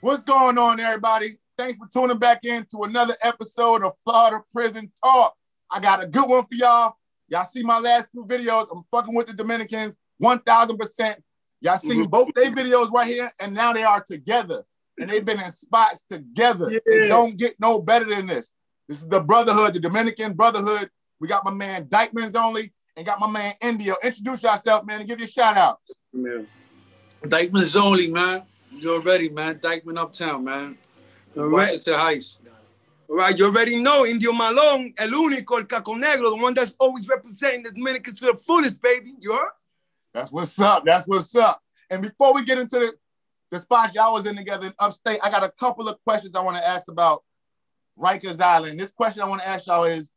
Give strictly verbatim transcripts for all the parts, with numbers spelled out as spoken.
What's going on, everybody? Thanks for tuning back in to another episode of Florida Prison Talk. I got a good one for y'all. Y'all see my last two videos. I'm fucking with the Dominicans one thousand percent. Y'all seen both their videos right here, and now they are together. And they've been in spots together. Yeah. It don't get no better than this. This is the Brotherhood, the Dominican Brotherhood. We got my man Dykeman's Only and got my man Indio. Introduce yourself, man, and give you a shout out. Yeah. Dykeman's Only, man. You already, man. Dykeman Uptown, man. All right. Heights. All right, you already know Indio Malone, El Unico, El Caco Negro, the one that's always representing the Dominicans to the fullest, baby. You heard? That's what's up. That's what's up. And before we get into the, the spots y'all was in together in upstate, I got a couple of questions I want to ask about Rikers Island. This question I want to ask y'all is,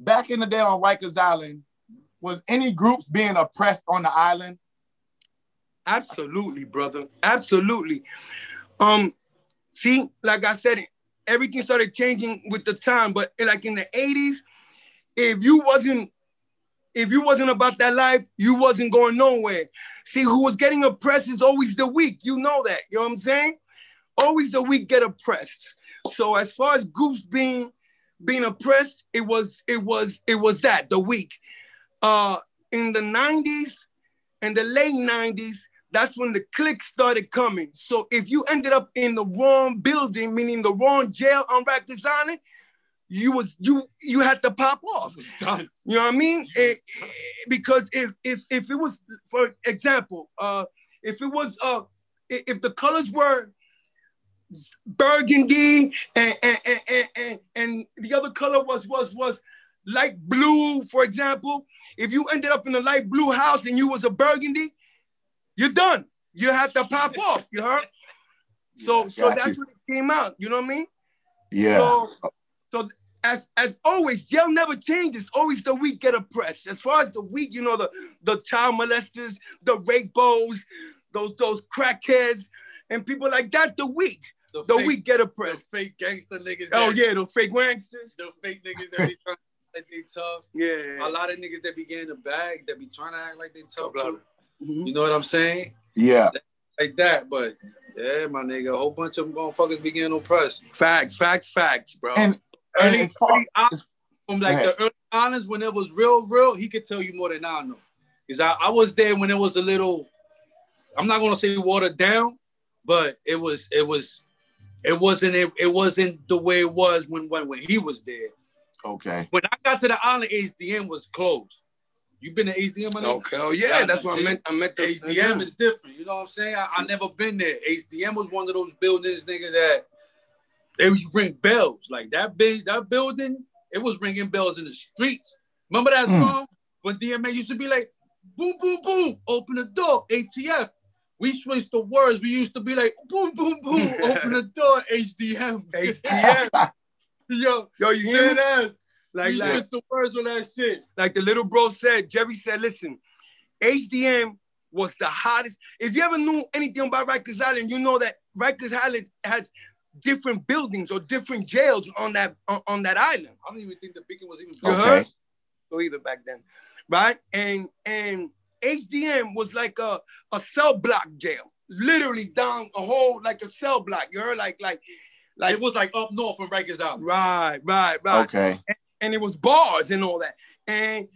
back in the day on Rikers Island, was any groups being oppressed on the island? Absolutely, brother. Absolutely. Um, see, like I said, everything started changing with the time. But like in the eighties, if you wasn't, if you wasn't about that life, you wasn't going nowhere. See, who was getting oppressed is always the weak. You know that. You know what I'm saying? Always the weak get oppressed. So as far as groups being being oppressed, it was it was it was that the weak. Uh, in the nineties and the late nineties. That's when the click started coming. So if you ended up in the wrong building, meaning the wrong jail on Rikers Island, you was you you had to pop off. You know what I mean? It, it, because if if if it was, for example, uh, if it was uh, if the colors were burgundy and and, and and and the other color was was was light blue, for example, if you ended up in a light blue house and you was a burgundy, you're done. You have to pop off, you heard? So yeah, so that's you. When it came out, you know what I mean? Yeah. So, so as as always, jail never changes. Always the weak get oppressed. As far as the weak, you know, the, the child molesters, the rapos, those those crackheads, and people like that, the weak. The, the fake, weak get oppressed. The fake gangster niggas. Oh, that, yeah, the fake gangsters. The fake niggas that be trying to act like they tough. Yeah. A lot of niggas that be getting the bag, that be trying to act like they tough, too. Mm-hmm. You know what I'm saying? Yeah. Like that, but yeah, my nigga, a whole bunch of them motherfuckers be getting oppressed. Facts, facts, facts, bro. And, and early, early islands, from like the early islands, when it was real, real, he could tell you more than I know. Because I, I was there when it was a little, I'm not gonna say watered down, but it was, it was, it wasn't, it, it wasn't the way it was when, when, when he was there. Okay. When I got to the island, H D M was closed. You been to H D M, my nigga? Okay, oh yeah, yeah that's what I meant. I meant the H D M is different. You know what I'm saying? I, I never been there. H D M was one of those buildings, nigga, that they was ring bells like that. Big that building, it was ringing bells in the streets. Remember that mm. song when D M A used to be like, "Boom, boom, boom, open the door, A T F." We switched the words. We used to be like, "Boom, boom, boom, open the door, H D M." H D M. yo, yo, you hear that? Like, like just the words on that shit. Like the little bro said, Jerry said, listen, H D M was the hottest. If you ever knew anything about Rikers Island, you know that Rikers Island has different buildings or different jails on that on, on that island. I don't even think the beacon was even okay. Or even back then, right? And and H D M was like a a cell block jail, literally down a whole like a cell block. You heard like like like it was like up north from Rikers Island. Right, right, right. Okay. And, And it was bars and all that. And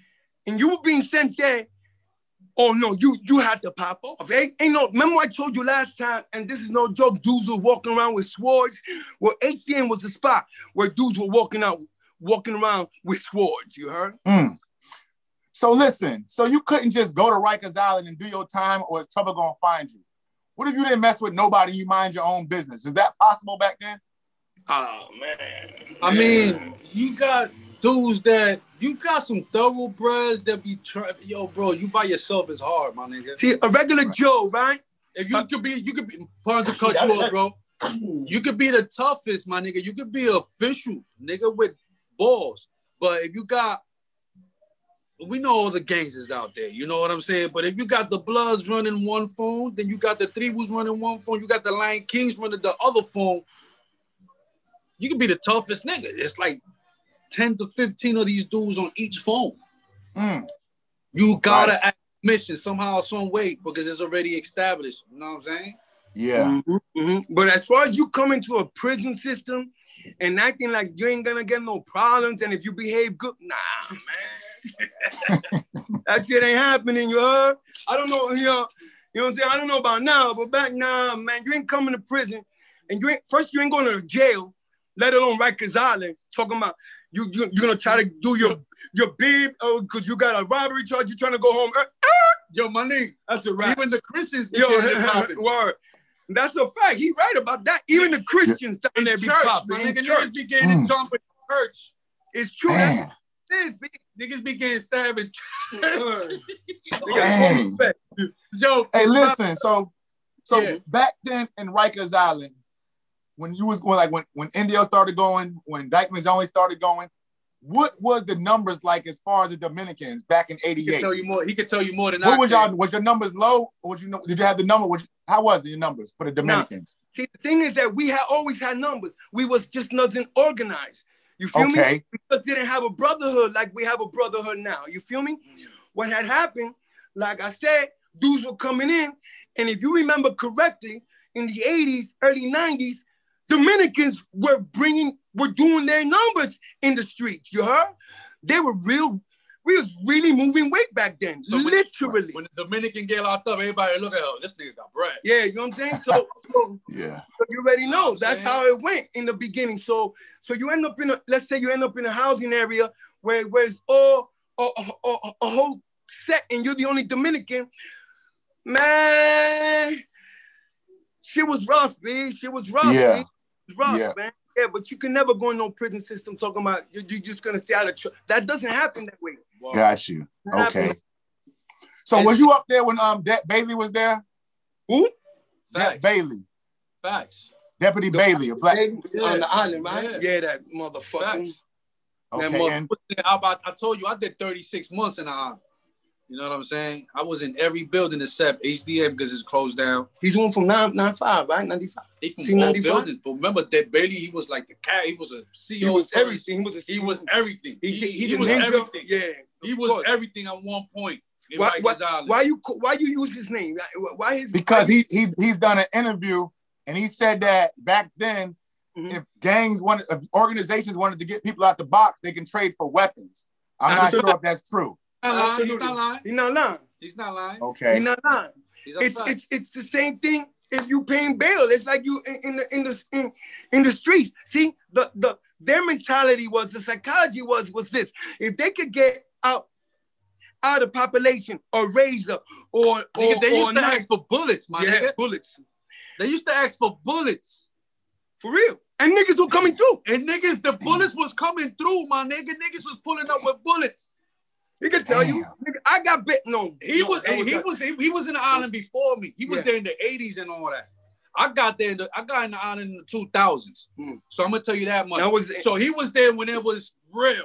and you were being sent there. Oh, no, you you had to pop off. Ain't, ain't no, remember I told you last time, and this is no joke, dudes were walking around with swords. Well, H D M was the spot where dudes were walking out, walking around with swords, you heard? Mm. So listen, so you couldn't just go to Rikers Island and do your time or it's trouble gonna find you. What if you didn't mess with nobody, you mind your own business? Is that possible back then? Oh, man. I mean, you got... dudes that you got some thoroughbreds that be trying. Yo, bro, you by yourself is hard, my nigga. See, a regular right. Joe, right? If you uh, could be, you could be. Pardon to cut you off, bro. You could be the toughest, my nigga. You could be an official, nigga, with balls. But if you got, we know all the gangs is out there. You know what I'm saying? But if you got the Bloods running one phone, then you got the Three Woos running one phone. You got the Lion Kings running the other phone. You could be the toughest nigga. It's like ten to fifteen of these dudes on each phone. Mm. You gotta right. act mission somehow, some way, because it's already established. You know what I'm saying? Yeah. Mm-hmm, mm-hmm. But as far as you come into a prison system and acting like you ain't gonna get no problems, and if you behave good, nah, man. That shit ain't happening, you heard? I don't know, you know, you know what I'm saying? I don't know about now, but back now, man, you ain't coming to prison, and you ain't, first you ain't going to jail, let alone Rikers Island, talking about you, you, you're gonna try to do your, your bib, oh, because you got a robbery charge, you're trying to go home. Yo, my nigga, that's a right. Even the Christians be popping. Word. That's a fact. He right about that. Even the Christians down in there be church, popping. My nigga, niggas be getting mm. jumped in church. It's true. That's it is. Niggas be getting stabbed in church. Yo, hey, listen. So, so yeah. back then in Rikers Island, when you was going, like when when Indio started going, when Dykeman's Only started going, what was the numbers like as far as the Dominicans back in eighty-eight? He could tell you more. He could tell you more than what I was y'all. Was your numbers low? Or was you know? Did you have the number? Was you, how was your numbers for the Dominicans? Now, see, the thing is that we had always had numbers. We was just nothing organized. You feel okay. me? We just didn't have a brotherhood like we have a brotherhood now. You feel me? Yeah. What had happened? Like I said, dudes were coming in, and if you remember correctly, in the eighties, early nineties, Dominicans were bringing. Were doing their numbers in the streets, you heard? They were real, we was really moving weight back then, so literally. When the Dominican get locked up, everybody look at, oh, this nigga got bread. Yeah, you know what I'm saying? So, so yeah, so you already know, that's how it went in the beginning. So so you end up in a, let's say you end up in a housing area where, where it's all, a, a, a, a whole set and you're the only Dominican, man, shit was rough, bitch. Shit was rough, yeah. bitch. It was rough, yeah. man. Yeah, but you can never go in no prison system talking about you're, you're just gonna stay out of trouble. That doesn't happen that way. Wow. Got you. Okay. So and was you up there when um De Bailey was there? Who? Facts. De Bailey. Facts. Deputy the Bailey, a black yeah. on the island, right? Yeah, yeah that motherfucker. Facts. Okay. That motherfucker. And about, I told you I did thirty-six months in the island. You know what I'm saying? I was in every building except H D M because it's closed down. He's one from nine ninety-five, right? ninety-five. They from all buildings. But remember that Bailey, he was like the cat. He was a C E O. He was everything. He was, he was everything. He, he, he, he was everything. Yeah. He was course. everything at one point. In why, why, why you why you use his name? Why his Because why he, he he's done an interview and he said that back then, mm-hmm. if gangs wanted, if organizations wanted to get people out the box, they can trade for weapons. I'm not sure if that's true. Not He's not lying. He's not lying. He's not lying. Okay. He's not lying. He's it's it's it's the same thing. If you paying bail, it's like you in, in the in the in, in the streets. See, the the their mentality was the psychology was was this. If they could get out out of population or razor or, or they used or to ask for bullets, my yeah, nigga. Bullets. They used to ask for bullets. For real. And niggas were coming through. And niggas, the bullets was coming through, my nigga. Niggas was pulling up with bullets. He can tell Damn. you, nigga, I got bit. No, he no, was, was he a, was he, he was in the island before me. He was yeah. there in the eighties and all that. I got there. In the, I got in the island in the two thousands. Mm. So I'm gonna tell you that much. That was, so he was there when it was real.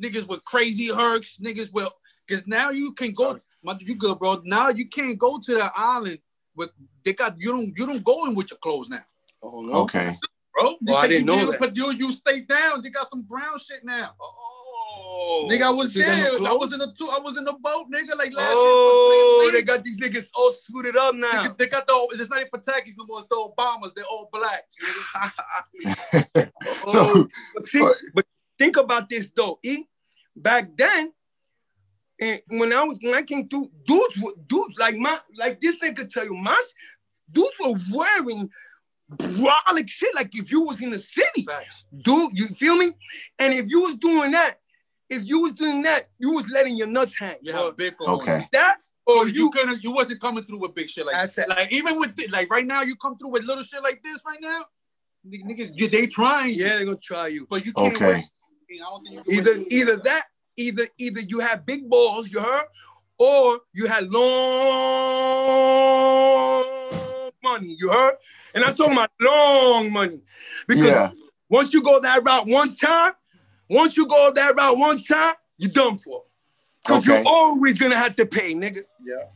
Niggas with crazy herks. Niggas with because now you can go. My, you good, bro? Now you can't go to the island with they got you don't you don't go in with your clothes now. Oh no. Okay, bro. Well, I didn't you know that. But you you stay down. They got some brown shit now. Uh-oh. Oh, nigga, I was there. I was in the two. I was in the boat, nigga. Like last oh, year. Oh, they got these niggas all suited up now. Nigga, they got the. It's not even Patakis no more. It's the Obamas. They're all black. oh, so, but, think, but, but think about this though. E, back then, and when I was when I came through, dudes, were, dudes like my like this nigga tell you, my dudes were wearing. Brolic shit, like if you was in the city, dude, you feel me? And if you was doing that, if you was doing that, you was letting your nuts hang. You have big okay. that, or you, you couldn't, you wasn't coming through with big shit like that. Like even with the, like right now, you come through with little shit like this right now. Niggas, they trying. Yeah, they gonna try you, but you can't. Okay. Wait. I don't think you can either, wait either that, either either you have big balls, you heard, or you had long. Money, you heard? And I'm talking about long money. Because yeah. once you go that route one time, once you go that route one time, you're done for. Because okay. you're always going to have to pay, nigga. Yeah.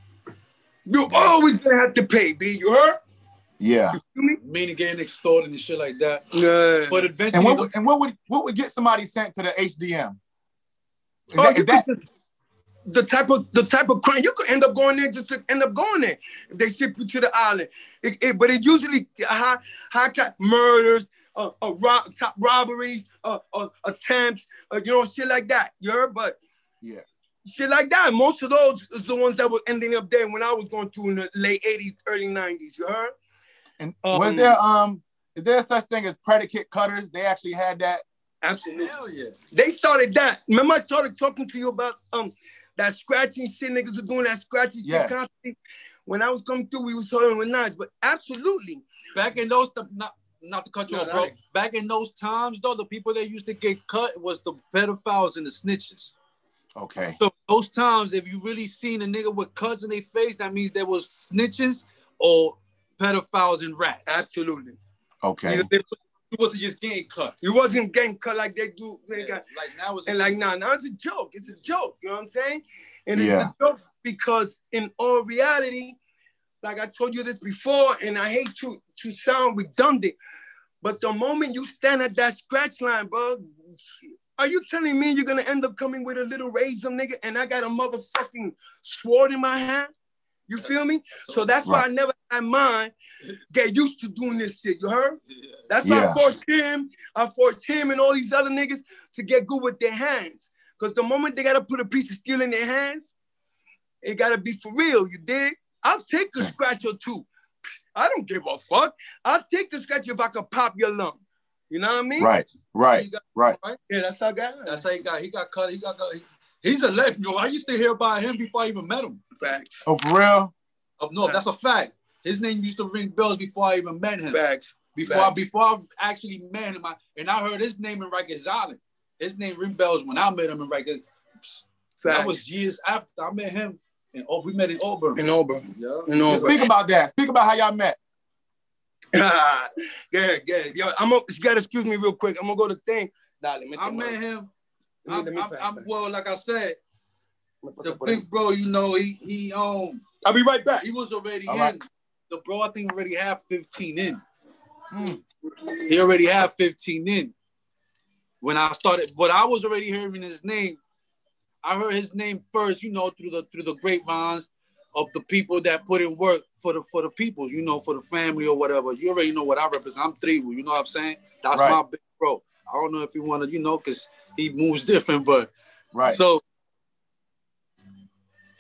You're always going to have to pay, B. You heard? Yeah. You me? Meaning getting extorted and shit like that. Yeah. But eventually... And what would, and what would, what would get somebody sent to the H D M? Is oh, that, you is that, the type of the type of crime you could end up going there just to end up going there if they ship you to the island. It, it, but it usually high high cap murders, uh, uh rob, top robberies, uh, uh attempts, uh, you know, shit like that. You heard? But yeah, shit like that. Most of those is the ones that were ending up there when I was going through in the late eighties, early nineties. You heard? And um, was there um is there such thing as predicate cutters? They actually had that. Absolutely. Hell yeah. They started that. Remember I started talking to you about um that scratching shit niggas are doing, that scratching shit yeah. constantly. When I was coming through, we was talking with knives, but absolutely. Back in those, not, not to cut you off, bro. Right. Back in those times, though, the people that used to get cut was the pedophiles and the snitches. Okay. So those times, if you really seen a nigga with cuts in their face, that means there was snitches or pedophiles and rats. Absolutely. Okay. You wasn't just getting cut. You wasn't getting cut like they do. They yeah, got, like now it's and like now, now it's a joke. It's a joke. You know what I'm saying? And yeah. it's a joke because in all reality, like I told you this before, and I hate to to sound redundant, but the moment you stand at that scratch line, bro, are you telling me you're gonna end up coming with a little razor, nigga? And I got a motherfucking sword in my hand. You feel me? So that's why I never had mine get used to doing this shit. You heard? That's why yeah. I forced him. I forced him and all these other niggas to get good with their hands. Because the moment they got to put a piece of steel in their hands, it got to be for real. You dig? I'll take a scratch or two. I don't give a fuck. I'll take the scratch if I could pop your lung. You know what I mean? Right, right, got, right. right. Yeah, that's how I got it. That's how he got. He got cut. He got cut. He, He's a legend. I used to hear about him before I even met him. Facts. Oh, for real? Oh, no, that's a fact. His name used to ring bells before I even met him. Facts. Before, Facts. I, before I actually met him, I, and I heard his name in Rikers Island. His name ring bells when I met him in Rikers. That was years after I met him. And oh, we met in Auburn. In Auburn. Yeah. In Auburn. Speak about that. Speak about how y'all met. yeah, yeah. Yo, I'm gonna, you gotta excuse me real quick. I'm gonna go to the thing. Nah, let me I met him. I'm, I'm, I'm, well, like I said, the big bro, you know, he he um. I'll be right back. He was already All in. Right. The bro, I think already had fifteen in. Mm. He already had fifteen in. When I started, but I was already hearing his name. I heard his name first, you know, through the through the grapevines of the people that put in work for the for the people, you know, for the family or whatever. You already know what I represent. I'm three, you know what I'm saying? That's right. My big bro. I don't know if you want to, you know, because he moves different, but right. So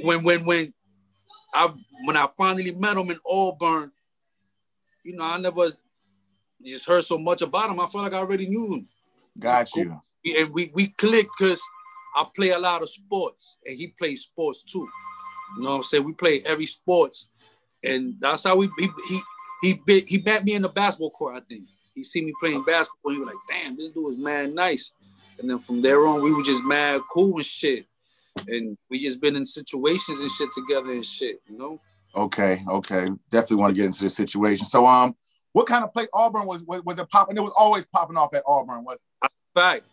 when when when I when I finally met him in Auburn, you know, I never just heard so much about him. I felt like I already knew him. Got you. And we we clicked because I play a lot of sports and he plays sports too. You know what I'm saying? We play every sports, and that's how we he he he bit, he met me in the basketball court, I think. He see me playing basketball. He was like, "Damn, this dude is mad nice." And then from there on, we were just mad cool and shit. And we just been in situations and shit together and shit, you know. Okay, okay, definitely want to get into the situation. So, um, what kind of play Auburn was was, was it popping? It was always popping off at Auburn, wasn't it? Fact,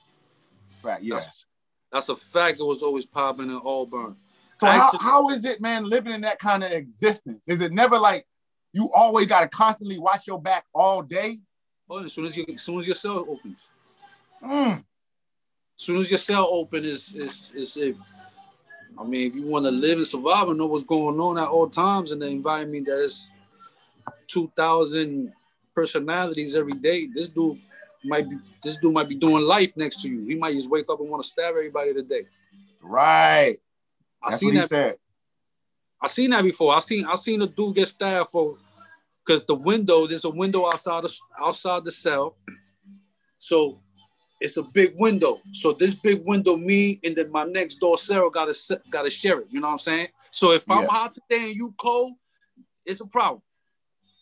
fact, yes, that's, that's a fact. It was always popping at Auburn. So how, how is it, man, living in that kind of existence? Is it never like you always got to constantly watch your back all day? Oh, as soon as you, as soon as your cell opens, mm. as soon as your cell opens, is is is if I mean, if you want to live and survive and know what's going on at all times in the environment that is two thousand personalities every day, this dude might be this dude might be doing life next to you. He might just wake up and want to stab everybody today. Right. I That's seen what he that. Said. I seen that before. I seen I seen a dude get stabbed for. Because the window, there's a window outside the, outside the cell. So it's a big window. So this big window, me and then my next door cell got to got to share it. You know what I'm saying? So if I'm yeah. hot today and you cold, it's a problem.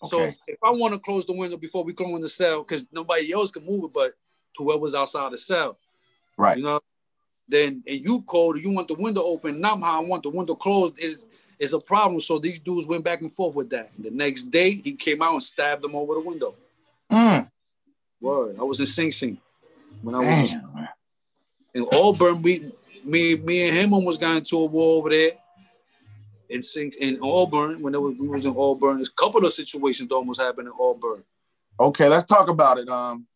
Okay. So if I want to close the window before we close in the cell, because nobody else can move it but whoever's outside the cell. Right. You know? Then and you cold, you want the window open. Now I want the window closed is... It's a problem. So these dudes went back and forth with that. And the next day, he came out and stabbed them over the window. Mm. Word. I was in Sing Sing. When I was Damn. in Auburn, we, me, me and him almost got into a war over there. In Sing, in Auburn, when was, we was in Auburn, there's a couple of situations that almost happened in Auburn. Okay, let's talk about it. Um,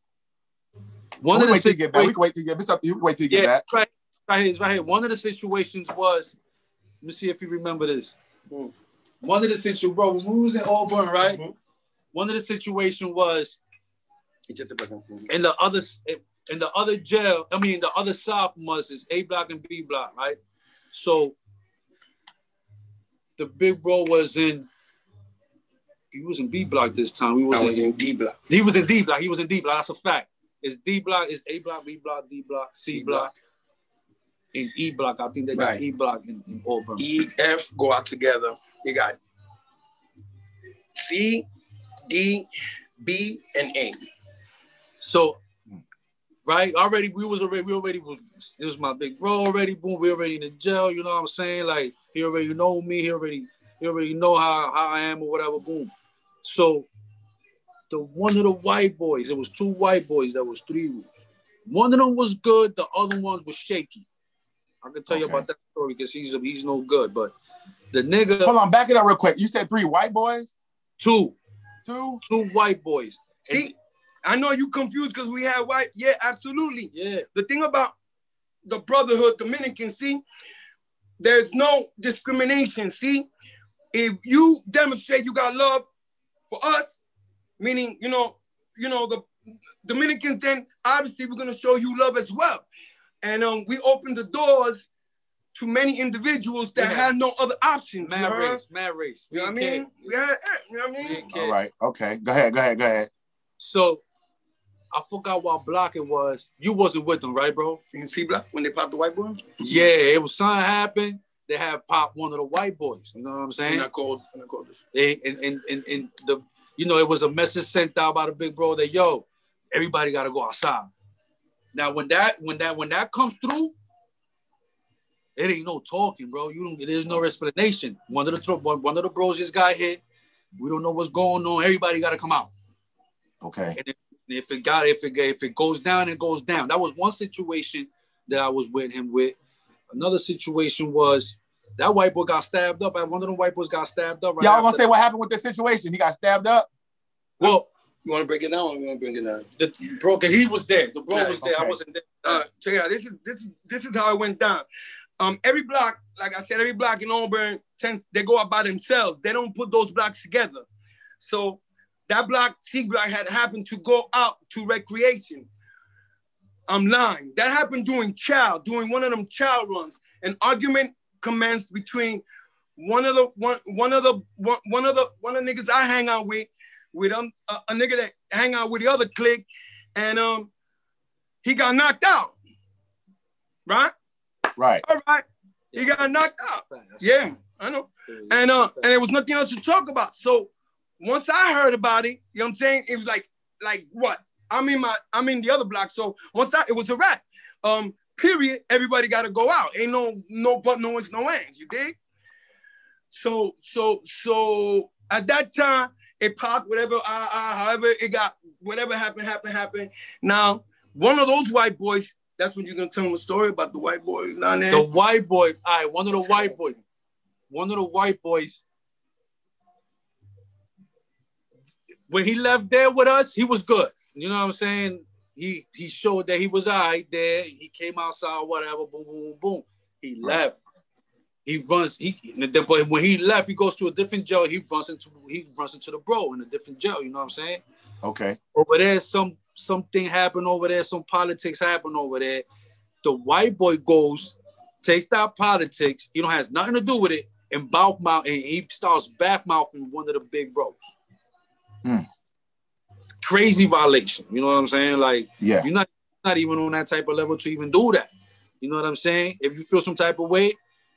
One we of the situations. We can wait till you get back. It's up to you. Wait till you get yeah, back. Right, right, here, right here. One of the situations was Let me see if you remember this. One of the situations, bro, when we was in Auburn, right? One of the situations was in the other in the other jail. I mean, the other side from us is A block and B block, right? So the big bro was in. He was in B block this time. We was, was in, in D block. He was in D block. He was in D block. That's a fact. It's D block. It's A block, B block, D block, C, C block. block. In E block, I think they got right. E block in, in Auburn. E, F go out together. You got C, D, B, and A. So, right, already we was already we already was. It was my big bro already. Boom, we already in the jail. You know what I'm saying? Like he already know me. He already he already know how how I am or whatever. Boom. So, the one of the white boys. It was two white boys. That was three. One of them was good. The other one was shaky. I can tell okay. you about that story because he's a, he's no good. But the nigga, hold on, back it up real quick. You said three white boys, two, two, two white boys. See, and, I know you confused because we had white. Yeah, absolutely. Yeah. The thing about the Brotherhood, Dominican, see, there's no discrimination. See, if you demonstrate you got love for us, meaning you know, you know the Dominicans, then obviously we're gonna show you love as well. And um, we opened the doors to many individuals that yeah. had no other options. Mad race, mad race. You know what I mean? Yeah, you know what I mean? All right, okay. Go ahead, go ahead, go ahead. So I forgot what block it was. You wasn't with them, right, bro? In C block when they popped the white boy? Yeah, it was something happened. They had popped one of the white boys. You know what I'm saying? And I called, and I called this. And, and, and, and the, you know, it was a message sent out by the big bro that, yo, everybody got to go outside. Now when that when that when that comes through, it ain't no talking, bro. You don't. There's no explanation. One of the one, one of the bros just got hit. We don't know what's going on. Everybody got to come out. Okay. And if, if it got if it if it goes down, it goes down. That was one situation that I was with him with. Another situation was that white boy got stabbed up. One of the white boys got stabbed up. Right Y'all gonna say what happened with the situation? He got stabbed up. Well. You want to break it down? Or you want to break it down? The bro, cause he was there. The bro was there. Okay. I wasn't there. Uh, check it out. This is this is this is how it went down. Um, every block, like I said, every block in Auburn, tends, they go out by themselves. They don't put those blocks together. So that block, C block, had happened to go out to recreation. I'm lying. That happened during chow, during one of them chow runs. An argument commenced between one of the one one of the one, one of the one of the niggas I hang out with. With um, a, a nigga that hang out with the other clique, and um, he got knocked out, right? Right. All right. Yeah. He got knocked out. That's yeah, fine. I know. And uh, and there was nothing else to talk about. So once I heard about it, you know what I'm saying? It was like, like what? I'm in my, I'm in the other block. So once I, it was a wrap. Um, period. Everybody got to go out. Ain't no, no but no ins, no ands. You dig? So, so, so at that time. It popped, whatever, uh, uh, however it got, whatever happened, happened, happened. Now, one of those white boys, that's when you're going to tell them a story about the white boy. Down there. The white boy, all right, one of the white boys. One of the white boys, when he left there with us, he was good. You know what I'm saying? He he showed that he was all right there. He came outside, whatever, boom, boom, boom. He left. He runs. He but when he left, he goes to a different jail. He runs into he runs into the bro in a different jail. You know what I'm saying? Okay. Over there, some something happened over there. Some politics happened over there. The white boy goes, takes that politics. He don't has nothing to do with it. And mouth mouth and he starts back mouthing one of the big bros. Mm. Crazy violation. You know what I'm saying? Like yeah. you're not not even on that type of level to even do that. You know what I'm saying? If you feel some type of way.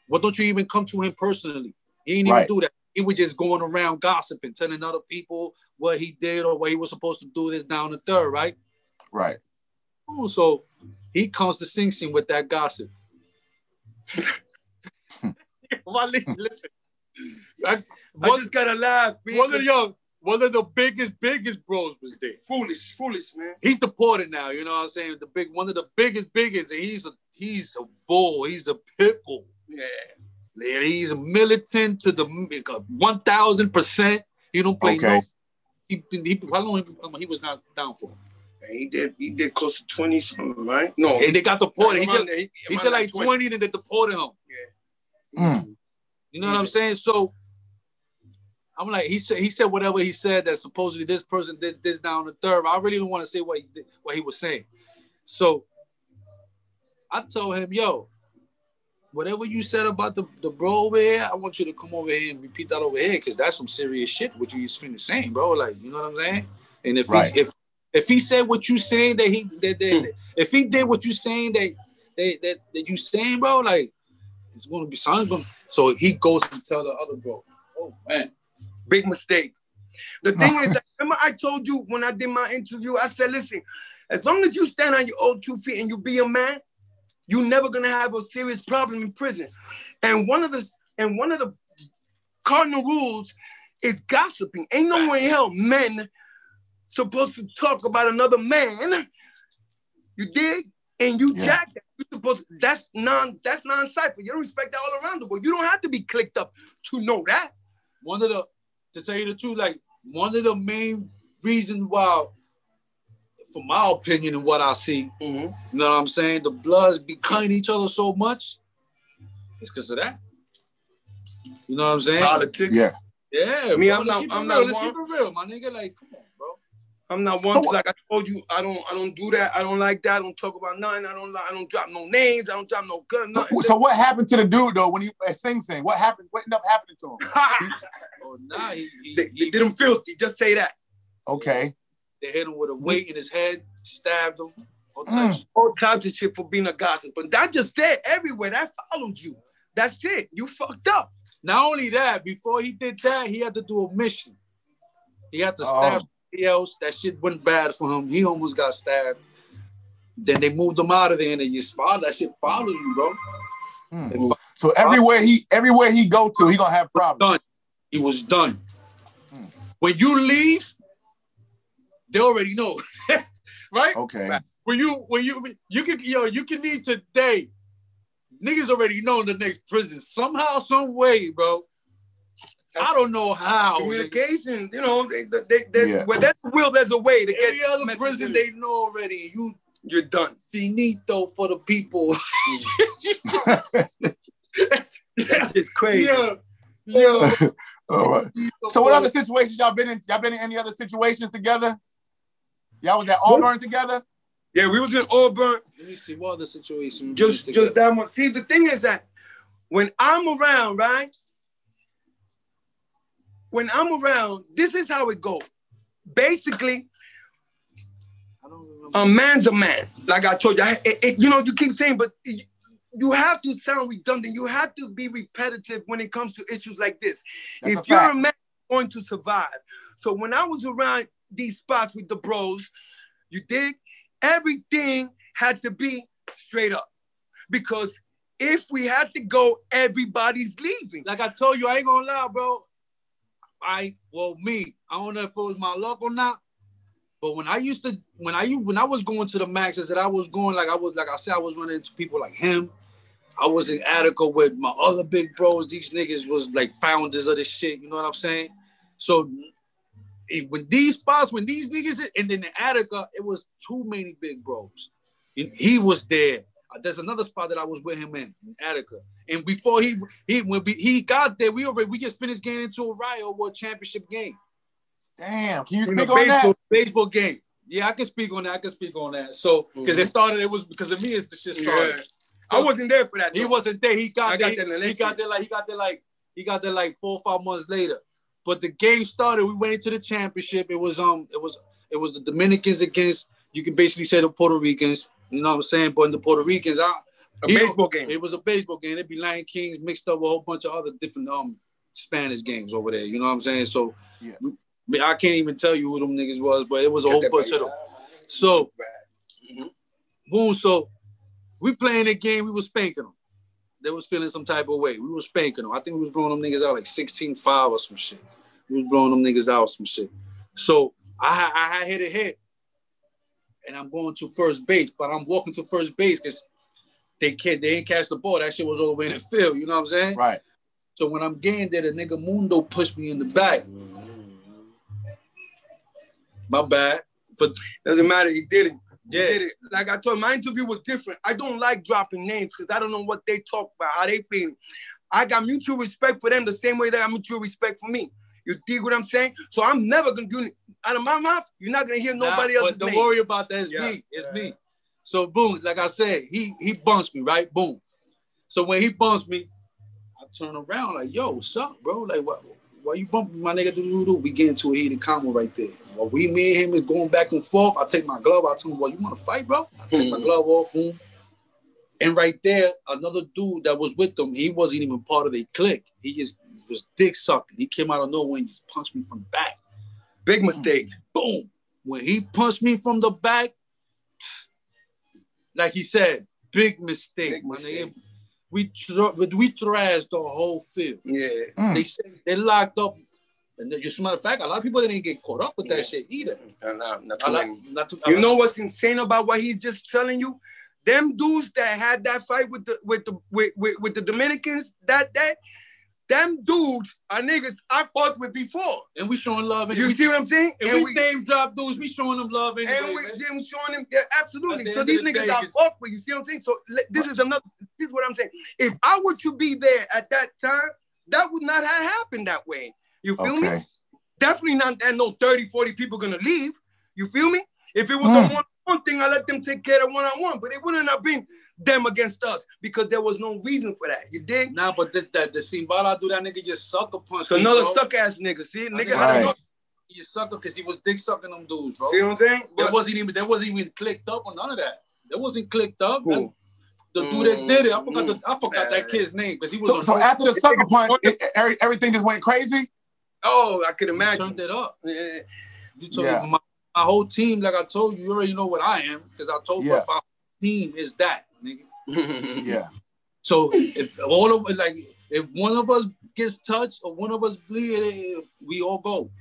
Well, don't you even come to him personally? He didn't right. even do that. He was just going around gossiping, telling other people what he did or what he was supposed to do this down the third, right? Right. Ooh, so he comes to Sing Sing with that gossip. Listen, I, one, I just gotta laugh. One of, the, one of the biggest, biggest bros was there. Foolish, foolish, man. He's deported now, you know what I'm saying? The big, one of the biggest, biggest, and he's a, he's a bull, he's a pit bull. Yeah, he's a militant to the one thousand percent. He don't play okay. no. He, he how long he, he was not down for? Man, he did. He did close to twenty something, right? No, and they got deported. He did, he, he did like twenty, then they deported him. Yeah. Mm. You know what I'm saying? So I'm like, he said, he said whatever he said that supposedly this person did this down the third. I really didn't want to say what he did, what he was saying. So I told him, yo, whatever you said about the, the bro over here, I want you to come over here and repeat that over here, because that's some serious shit what you just finished saying, bro. Like, you know what I'm saying? And if right. he, if if he said what you saying that he that, that, that if he did what you saying that that that, that you saying, bro, like it's gonna be something. So he goes and tell the other bro, oh man, big mistake. The thing is that, remember I told you when I did my interview, I said, listen, as long as you stand on your own two feet and you be a man, you're never gonna have a serious problem in prison. And one of the and one of the cardinal rules is gossiping. Ain't no way in hell men supposed to talk about another man. You dig? And you yeah. jack that. You supposed to, that's non that's non-cypher. You don't respect that all around the world. You don't have to be clicked up to know that. One of the to tell you the truth, like one of the main reasons why, from my opinion and what I see, mm-hmm. you know what I'm saying, the Bloods be cutting each other so much, it's because of that. You know what I'm saying? Politics. Yeah. Yeah. Me, bro, I'm not. I'm not. Let's keep it real, my nigga. Like, come on, bro. I'm not one. Like I told you, I don't. I don't do that. I don't like that. I don't talk about nothing. I don't. I don't drop no names. I don't drop no gun. Nothing. So, so what happened to the dude though when he at Sing Sing? What happened? What ended up happening to him? Oh, nah, he, he, they, he, they did him filthy. Just say that. Okay. They hit him with a weight in his head, stabbed him, all types, mm. all types of shit for being a gossip. But that just there everywhere. That followed you. That's it. You fucked up. Not only that, before he did that, he had to do a mission. He had to oh. stab somebody else. That shit went bad for him. He almost got stabbed. Then they moved him out of there, and then just followed that shit. Followed you, bro. Mm. So everywhere he everywhere he go to, he gonna have problems. Done. He was done. Mm. When you leave, they already know, right? Okay. When you when you you can yo you can leave today, niggas already know in the next prison somehow, some way, bro. I don't know how. Communication, nigga. You know, they they, they yeah. well, that's the will, there's a way to every get other prison. They know already. You you're done. Finito for the people. That's just crazy. Yeah. Yo. All right. So what other situations y'all been in? Y'all been in any other situations together? Y'all was at Auburn together? Yeah, we was in Auburn. Let me see what other situation. Just, just that one. See, the thing is that when I'm around, right? When I'm around, this is how it goes. Basically, I don't remember. A man's a man. Like I told you, I, it, it, you know, you keep saying, but it, you have to sound redundant. You have to be repetitive when it comes to issues like this. That's if a you're a man, you're going to survive. So when I was around these spots with the bros, you dig? Everything had to be straight up. Because if we had to go, everybody's leaving. Like I told you, I ain't gonna lie, bro. I, well, me, I don't know if it was my luck or not, but when I used to, when I when I was going to the maxes that I was going, like I was, like I said, I was running into people like him. I was in Attica with my other big bros. These niggas was like founders of this shit. You know what I'm saying? So when these spots, when these niggas, and then in Attica, it was too many big bros. And he was there. There's another spot that I was with him in, in Attica. And before he he when we, he got there, we already we just finished getting into a riot over a championship game. Damn, can you speak baseball, on that? Baseball game. Yeah, I can speak on that. I can speak on that. So, because mm-hmm. it started, it was because of me, it's the shit started. Yeah. So, I wasn't there for that. Though. He wasn't there. He got I there. Got he, he got there like he got there like he got there like four or five months later. But the game started. We went into the championship. It was um, it was it was the Dominicans against, you can basically say the Puerto Ricans. You know what I'm saying? But in the Puerto Ricans, I, a baseball game. It was a baseball game. It'd be Lion Kings mixed up with a whole bunch of other different um Spanish games over there. You know what I'm saying? So yeah. we, I can't even tell you who them niggas was, but it was a whole bunch of them. So, mm-hmm. boom, so we playing a game, we was spanking them. They was feeling some type of way. We was spanking them. I think we was blowing them niggas out like sixteen five or some shit. We was blowing them niggas out some shit. So I, I hit a hit, and I'm going to first base, but I'm walking to first base because they can't, they ain't catch the ball. That shit was all the way in the field, you know what I'm saying? Right. So when I'm getting there, the nigga Mundo pushed me in the back. My bad, but doesn't matter. He did it. Yeah. He did it. Like I told you, my interview was different. I don't like dropping names because I don't know what they talk about, how they feel. I got mutual respect for them the same way they got mutual respect for me. You dig what I'm saying? So I'm never going to do, out of my mouth, you're not going to hear nobody nah, else's but don't name. Worry about that. It's yeah. me. It's yeah. me. So boom, like I said, he, he bumps me, right? Boom. So when he bumps me, I turn around like, yo, what's up, bro? Like, what? Why you bumping my nigga? Do-do-do-do. We get into a heated combo right there. While we, me and him is going back and forth, I take my glove. I tell him, well, you want to fight, bro? I take mm-hmm. my glove off. Boom. And right there, another dude that was with them, he wasn't even part of the clique. He just was dick sucking. He came out of nowhere and just punched me from the back. Big mistake. Boom. When he punched me from the back, like he said, big mistake, big my mistake. nigga. We tra- we thrashed the whole field. Yeah, mm. they said they locked up, and just a matter of fact, a lot of people didn't get caught up with that yeah. shit either. No, no, not too lot, not too, you know what's insane about what he's just telling you? Them dudes that had that fight with the with the with, with, with the Dominicans that day, them dudes are niggas I fought with before, and we showing love. And you we, see what I'm saying? And, and we, we name drop dudes, we showing them love, anyway, and we man. showing them yeah, absolutely. The so these the niggas I fuck with. You see what I'm saying? So this is another. This is what I'm saying. If I were to be there at that time, that would not have happened that way. You feel okay. me? Definitely not that no thirty, forty people gonna leave. You feel me? If it was mm. a one one thing, I let them take care of one on one, but it wouldn't have been them against us because there was no reason for that. You dig? Nah, but the the, the Simbala do that nigga just sucker punch. So another suck ass nigga. See, nigga, right. I don't know. You sucker because he was dick sucking them dudes, bro. See what I'm saying? But that wasn't even that wasn't even clicked up on none of that. That wasn't clicked up. Cool. The dude that did it, I forgot. The, I forgot that kid's name because he was. So, a, so after the sucker punch, it, it, everything just went crazy. Oh, I could imagine. You turned it up. Yeah. You told yeah. my, my whole team, like I told you, you already know what I am because I told yeah. you my team is that nigga. yeah. So if all of like if one of us gets touched or one of us bleed, we all go.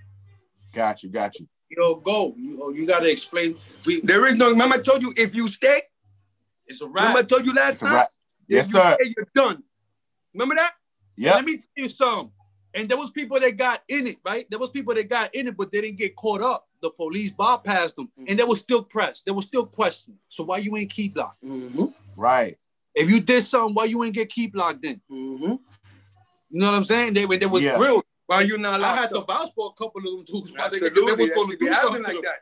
Got you. Got you. You know, go. You, you got to explain. We, there is no. Remember, I told you if you stay. It's a wrap. Remember I told you last time? Yes, you sir. You're done. Remember that? Yeah. Let me tell you something. And there was people that got in it, right? There was people that got in it, but they didn't get caught up. The police bypassed them. Mm-hmm. And they were still pressed. They were still questioned. So why you ain't key blocked? Mm-hmm. Right. If you did something, why you ain't get key blocked then? Mm-hmm. You know what I'm saying? They, they was yeah. real. Why you not I had up. to vouch for a couple of them dudes. Absolutely. They, they was going to do something like that.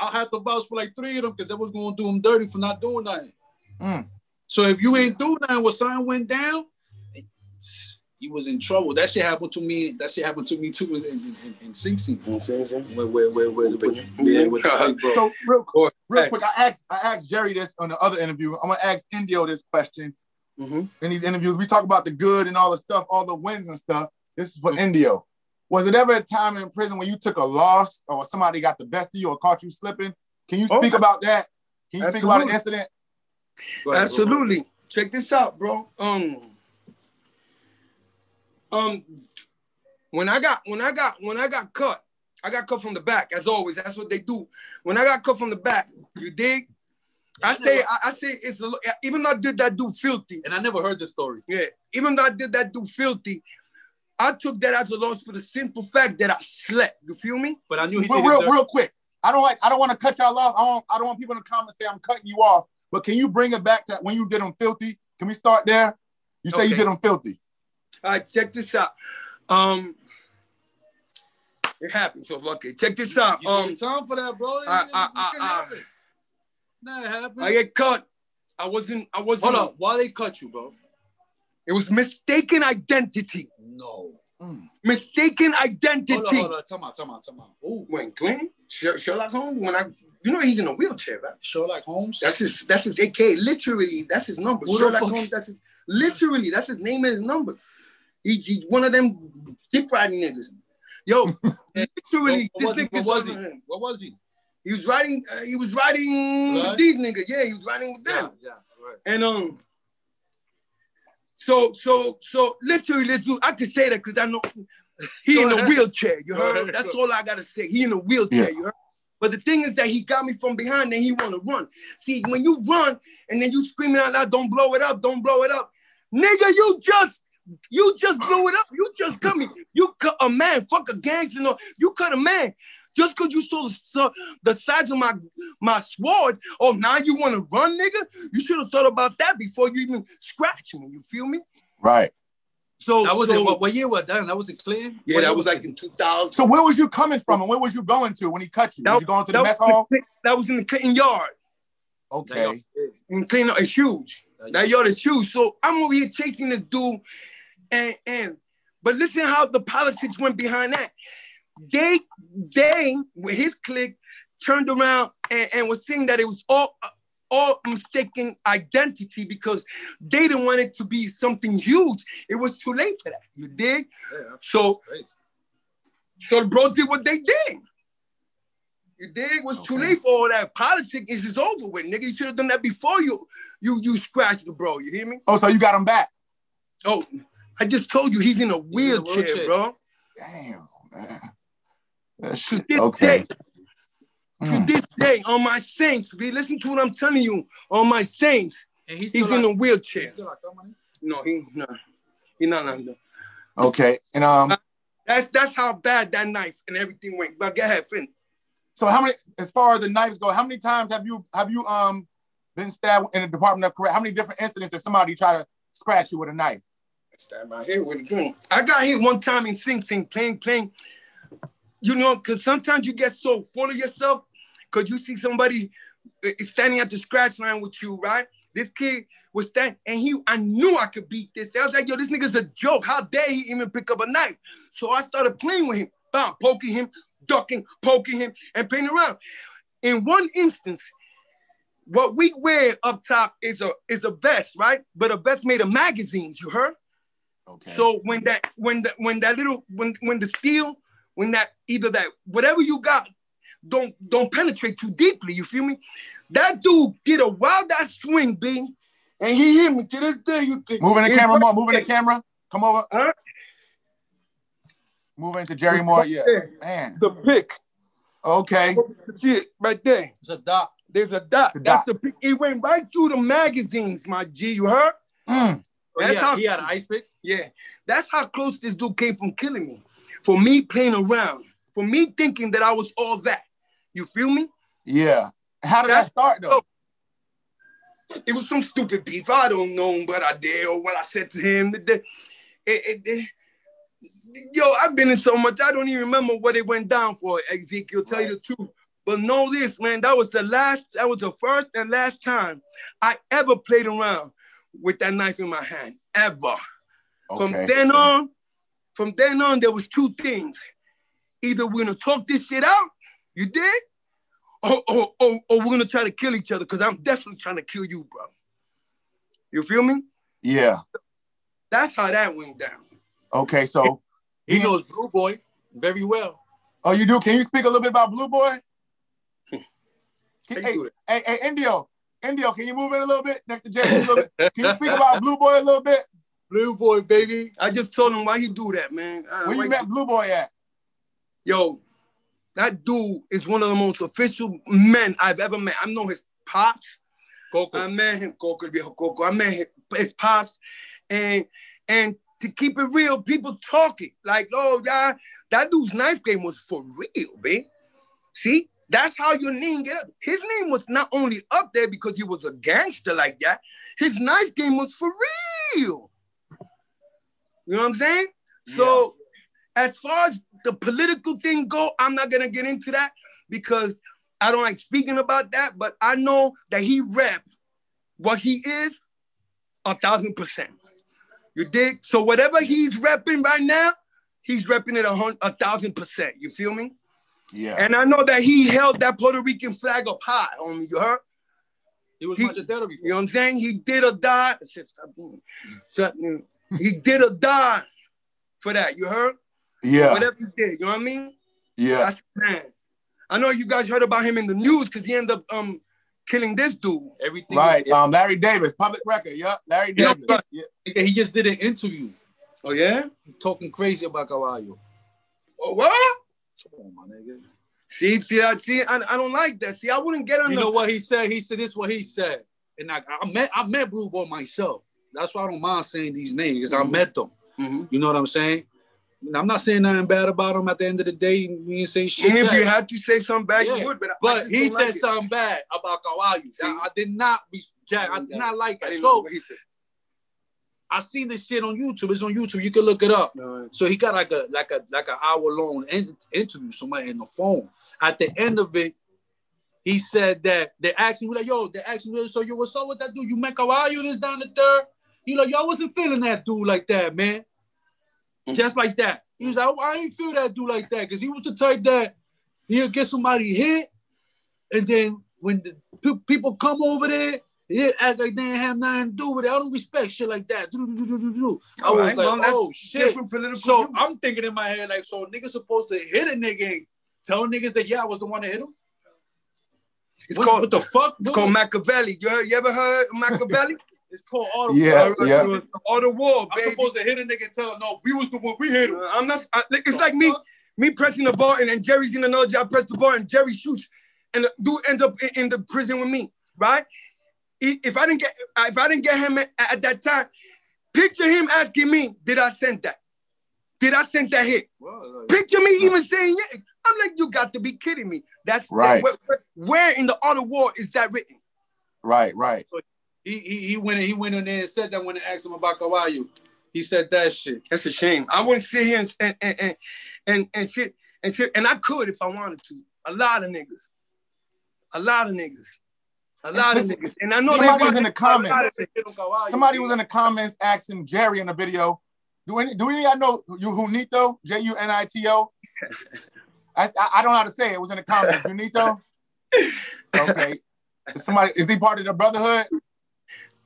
I had to vouch for like three of them because they was going to do them dirty for not doing nothing. Mm. So if you ain't do that, when something went down, he was in trouble. That shit happened to me. That shit happened to me too in, in, in, in Sing Sing. In Sing Sing. Where, where, where, where, where, yeah, with the bro. So real quick, real quick, I asked, I asked Jerry this on the other interview. I'm gonna ask Indio this question. Mm-hmm. In these interviews, we talk about the good and all the stuff, all the wins and stuff. This is for mm-hmm. Indio. Was it ever a time in prison when you took a loss, or somebody got the best of you, or caught you slipping? Can you speak oh, about that? Can you absolutely. speak about an incident? Ahead, Absolutely. Bro. Check this out, bro. Um, um, when I got, when I got, when I got cut, I got cut from the back. As always, that's what they do. When I got cut from the back, you dig? I say, I, I say, it's a, even though I did that dude filthy. And I never heard the story. Yeah, even though I did that dude filthy, I took that as a loss for the simple fact that I slept. You feel me? But I knew he. Well, did real, it real quick. I don't like. I don't want to cut y'all off. I don't. I don't want people in the comments say I'm cutting you off. But can you bring it back to when you did them filthy? Can we start there? You say okay. you did them filthy. All right, check this out. Um, it happened, so fuck it. Check this out. You um, need time for that, bro. I, I, I, I, nah, it happened. I get cut. I wasn't. I wasn't. Hold up. Why they cut you, bro? It was mistaken identity. No. Mm. Mistaken identity. Hold on, hold on. Tell me, tell me, tell me. Ooh, when Clinton, Sherlock Holmes, when I. You know he's in a wheelchair, right? Sherlock Holmes. That's his. That's his A K. Literally, that's his number. What Sherlock Holmes. That's his. Literally, that's his name and his number. He, he one of them dick riding niggas. Yo, literally, what, this nigga. What was he? What was he? He was riding. Uh, he was riding right? with these niggas. Yeah, he was riding with them. Yeah, yeah, right. And um. So so so literally, let's do. I could say that because I know he in a wheelchair. You heard? That's all I gotta say. He in a wheelchair. Yeah. You heard? But the thing is that he got me from behind and he want to run. See, when you run and then you screaming out loud, don't blow it up, don't blow it up. Nigga, you just, you just blew it up. You just cut me. You cut a man, fuck a gangster. No, you cut a man. Just because you saw the, the size of my, my sword, oh, now you want to run, nigga? You should have thought about that before you even scratch me. You feel me? Right. So that was so, in, what, what year was that? And that was in Clinton? Yeah, what that was, was like in two thousand. So where was you coming from and where was you going to when he cut you? That, was you going to the mess hall? The, that was in the Clinton yard. Okay. And Clinton is huge. That yard is huge. So I'm over here chasing this dude. And, and but listen how the politics went behind that. They, they with his clique, turned around and, and was saying that it was all all mistaken identity because they didn't want it to be something huge. It was too late for that. You dig? Yeah, so, crazy. so the bro did what they did. You dig? It was okay. too late for all that. Politics is just over with, nigga. You should have done that before you you you scratched the bro. You hear me? Oh, so you got him back? Oh, I just told you he's in a wheelchair, in a wheelchair. bro. Damn, man. That shit. Okay. Day, To this day, on my saints, be listen to what I'm telling you. On my saints, and he's, he's in like, a wheelchair. He's still like no, he no, he not like that. Okay, and um, uh, that's that's how bad that knife and everything went. But go ahead, finish. So how many, as far as the knives go, how many times have you have you um been stabbed in the Department of Corrections? How many different incidents did somebody try to scratch you with a knife? Stab out here with a gun. I got hit one time in Sing Sing, playing playing. You know, because sometimes you get so full of yourself. Because you see somebody standing at the scratch line with you, right? This kid was standing, and he, I knew I could beat this. I was like, yo, this nigga's a joke. How dare he even pick up a knife? So I started playing with him, bam, poking him, ducking, poking him, and playing around. In one instance, what we wear up top is a is a vest, right? But a vest made of magazines, you heard? Okay. So when that, when that, when that little, when, when the steel, when that, either that, whatever you got, Don't don't penetrate too deeply, you feel me? That dude did a wild ass swing, B, and he hit me to this day. You could moving the camera, Moore, moving the camera. Come over. Huh? Moving to Jerry Moore, yeah. Man. The pick. Okay. See it right there. It's a dot. There's a dot. It's a That's dot. the pick. It went right through the magazines, my G. You heard? Mm. That's he had, how he had an ice pick. Yeah. That's how close this dude came from killing me. For me playing around. For me thinking that I was all that. You feel me? Yeah. How did That's, that start, though? So, it was some stupid beef. I don't know what I did or what I said to him. It, it, it, it, yo, I've been in so much. I don't even remember what it went down for, Ezekiel, tell right. you the truth. But know this, man. That was the last, that was the first and last time I ever played around with that knife in my hand, ever. Okay. From then on, from then on, there was two things. Either we're going to talk this shit out, you did? Or, or, or, or we're going to try to kill each other because I'm definitely trying to kill you, bro. You feel me? Yeah. That's how that went down. Okay, so. He knows Blue Boy very well. Oh, you do? Can you speak a little bit about Blue Boy? can, hey, hey, hey, Indio. Indio, can you move in a little bit next to Jesse a little bit? Can you speak about Blue Boy a little bit? Blue Boy, baby. I just told him why he do that, man. Uh, Where you met Blue Boy at? Yo. That dude is one of the most official men I've ever met. I know his pops. Coco. I met him, Coco, Coco. I met his pops. And and to keep it real, people talking. Like, oh, yeah, that dude's knife game was for real, babe. See? That's how your name get up. His name was not only up there because he was a gangster like that. His knife game was for real. You know what I'm saying? Yeah. So as far as the political thing go, I'm not going to get into that because I don't like speaking about that, but I know that he rep what he is a thousand percent. You dig? So whatever he's repping right now, he's repping it a hundred, a thousand percent. You feel me? Yeah. And I know that he held that Puerto Rican flag up high, homie. You heard? He was he, before. You know what I'm saying? He did or die. He did or die for that. You heard? Yeah. Whatever you did, you know what I mean? Yeah. That's man. I know you guys heard about him in the news because he ended up um killing this dude. Everything. Right. Um, Larry Davis, public record. Yep. Larry Davis. You know, yeah. He just did an interview. Oh yeah. Talking crazy about Caballo. Oh, what? Come on, my nigga. See, see, I see. I, I don't like that. See, I wouldn't get on. You know what he said? He said this. Is what he said. And I, I met, I met Blue Boy myself. That's why I don't mind saying these names because mm-hmm. I met them. Mm-hmm. You know what I'm saying? I'm not saying nothing bad about him. At the end of the day, we ain't saying shit. And if bad. you had to say something bad, yeah. you would. But, but he said like something it. bad about Caballo. I, I did not, be, I, I did not like that. So I, I seen this shit on YouTube. It's on YouTube. You can look it up. Right. So he got like a like a like an hour long in- interview. Somebody in the phone. At the end of it, he said that they asked me like, "Yo, they asked me so yo, what's up with that dude? You make a while you this down the third? You know, y'all wasn't feeling that dude like that, man. Mm-hmm. Just like that." He was like, oh, "I ain't feel that dude like that," because he was the type that he'll get somebody hit, and then when the pe- people come over there, they act like they ain't have nothing to do with it. I don't respect shit like that. Do-do-do-do-do-do. I was right, like, well, oh, shit. So groups. I'm thinking in my head, like, so niggas supposed to hit a nigga and tell niggas that, yeah, I was the one that hit him? It's what, called, what the fuck? It's dude? Called Machiavelli. You, heard, you ever heard Machiavelli? It's called all the yeah, war. Yeah. All the war, baby. I'm supposed to hit a nigga and tell him, no, we was the one, we hit him. Uh, I'm not, I, it's like me, me pressing the bar and, and Jerry's in another job, I press the bar and Jerry shoots and the dude ends up in, in the prison with me, right? If I didn't get, if I didn't get him at, at that time, picture him asking me, "Did I send that? Did I send that hit?" Whoa. Picture me even saying, "Yeah." I'm like, "You got to be kidding me!" That's right. That, where, where in the art of war is that written? Right, right. He he, he went in, he went in there and said that when they asked him about Kawayu, he said that shit. That's a shame. I wouldn't sit here and and and and, and, and shit and shit. And I could if I wanted to. A lot of niggas. A lot of niggas. A lot Listen, of niggas, and I know somebody was in the comments. Somebody was in the comments asking Jerry in the video, "Do any do any of y'all know you Junito? J U N I T O." I I don't know how to say it. It was in the comments. Junito. Okay. Is somebody is he part of the Brotherhood?